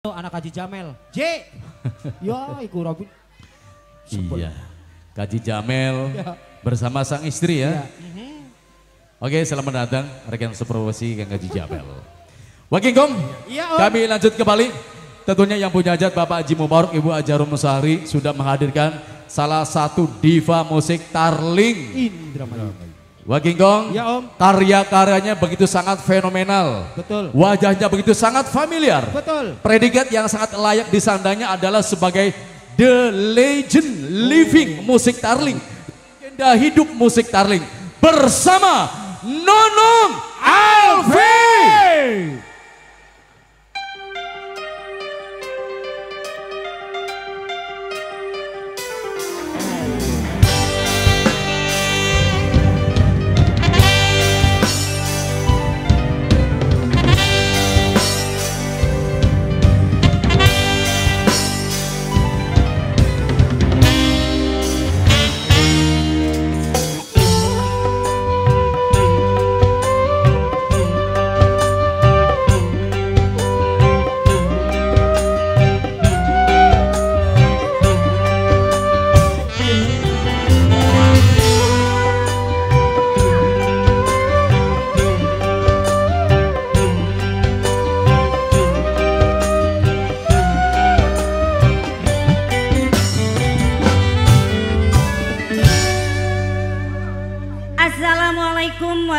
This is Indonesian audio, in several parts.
Anak Kaji Jamel, J, ya iku Robin. Iya, Kaji Jamel bersama sang istri ya. Oke, selamat datang rekan seprofesi Kang Kaji Jamel. Waging Gong, kami lanjut kembali. Tentunya yang punya hajat Bapak Haji Mubarok, Ibu Ajarum Musahari sudah menghadirkan salah satu diva musik tarling Indramayu. Waging Gong, karya-karyanya begitu sangat fenomenal. Betul. Wajahnya begitu sangat familiar. Betul. Predikat yang sangat layak disandangnya adalah sebagai The Legend Living Musik Tarling. Legenda hidup musik tarling. Bersama Nunung Alvi.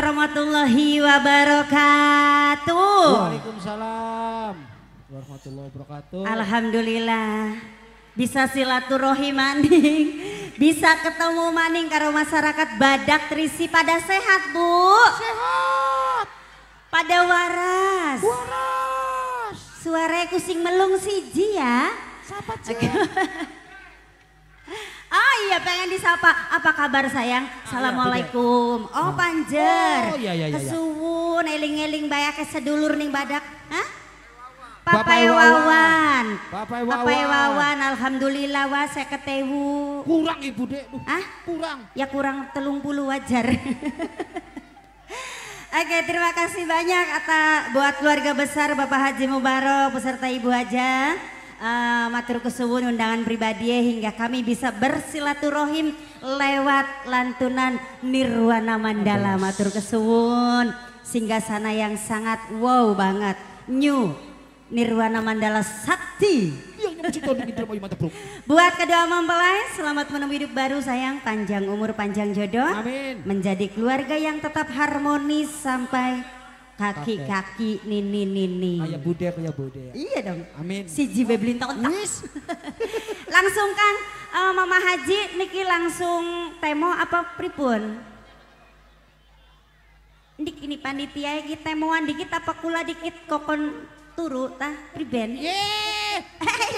Warahmatullahi wabarakatuh. Waalaikumsalam warahmatullahi wabarakatuh. Alhamdulillah bisa silaturahmi maning, bisa ketemu maning karo masyarakat Badak Trisi pada sehat, Bu. Sehat. Pada waras. Waras. Suara kucing melung siji ya. Sapa cek. Ah iya pengen disapa, apa kabar sayang? Assalamualaikum. Oh panjer, kesuwun, eling-eling bayake sedulur ning badak. Hah? Papai Wawan. Papai Wawan, alhamdulillah wa 50.000. Kurang ibu dek. Hah? Kurang. Ya kurang 30 wajar. Oke terima kasih banyak buat keluarga besar Bapak Haji Mubarok beserta Ibu Haja. Matur kesuwun undangan pribadi hingga kami bisa bersilaturahim lewat lantunan Nirwana Mandala. Matur kesuwun singgasana yang sangat wow banget. New Nirwana Mandala Sakti. Buat kedua mempelai selamat menemui hidup baru sayang, panjang umur panjang jodoh. Amin. Menjadi keluarga yang tetap harmonis sampai kaki-kaki nini-nini. Kayak budek, kayak budek. Iya dong. Amin. Siji bae blintok. Langsung Kang, Mama Haji niki langsung temo apa pripun? Niki ini panitia iki temoan dikit apa kula dikit kokon turu tah priben. Ye!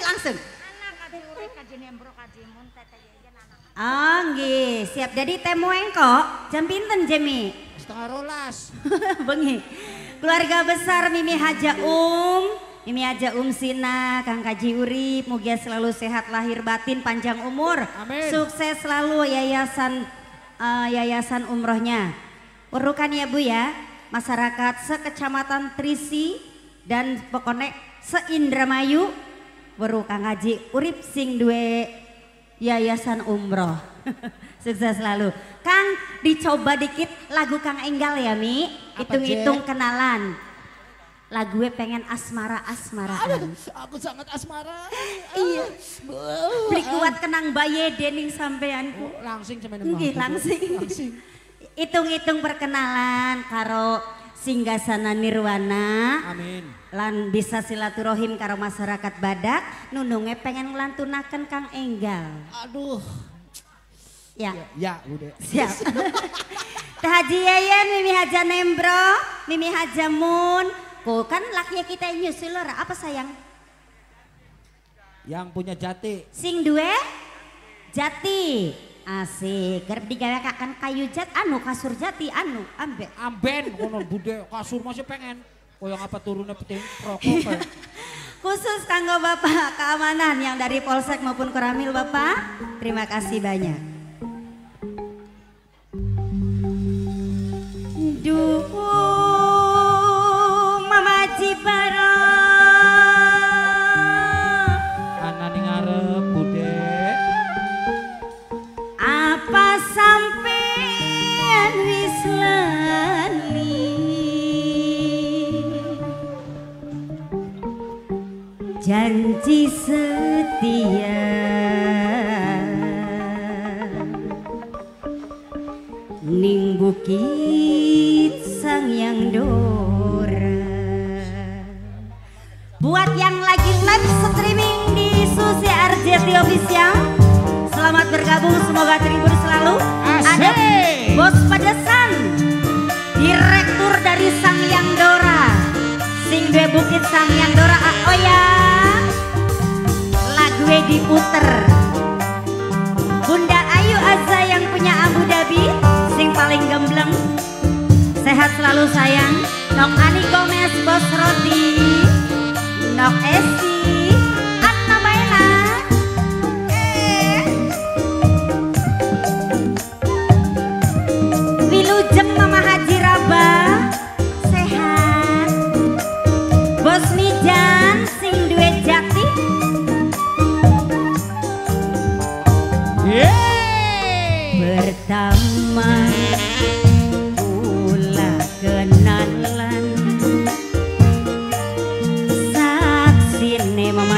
Langsung. Anak ade urip kadene mbrok kajemun tete yen anak. Oh nggih, siap. Jadi temo engko jam pinten Jemi? Tarolas, bengi. Keluarga besar Mimi Haja Mimi Haja Sina, Kang Kaji Urip, mugia selalu sehat lahir batin, panjang umur, amin. Sukses selalu yayasan umrohnya. Urukan ya Bu ya, masyarakat sekecamatan Trisi dan pokoknya se-Indramayu, weruh Kang Kaji Urip sing duwe yayasan umroh. Sukses selalu. Kang dicoba dikit lagu Kang Enggal ya Mi. Hitung-hitung kenalan. Lagu gue pengen asmara-asmaraan. Aku sangat asmara. Iya. Beri kuat kenang baye dening sampeanku. Langsing cuman emang. Langsing. Hitung-hitung perkenalan karo singgasana Nirwana. Amin. Lan bisa silaturahim karo masyarakat Badak. Nunungnya pengen ngelantunakan Kang Enggal. Aduh. Ya, udah. Siap. Haji Yayan, Mimi Haja Nembro, Mimi Haja Mun. Kok kan lakinya kita nyusulor, apa sayang? Yang punya jati. Sing duwe? Jati. Asik, kerep digawekan kayu jat anu, kasur jati anu, ambek. Amben, kono budhe kasur masih pengen. Koyong apa turunnya penting rokok. Khusus kanggo Bapak keamanan yang dari Polsek maupun Koramil Bapak. Terima kasih banyak. Mama Haji Mubarok janji setia, ning bukit Sanghyang Dora. Buat yang lagi live streaming di Susy Arzetty Official, selamat bergabung, semoga terhibur selalu. Ada Bos Pedesan, direktur dari Sanghyang Dora, sing duwe bukit Sanghyang Dora. Oh ya, lagu diputer Bunda Ayu Azza yang punya Abu Dhabi, sing paling gembleng. Sehat selalu sayang, Nong Ani Gomez, Bos Roti, Nok Esi. Pertama kula kenalan saksine Mama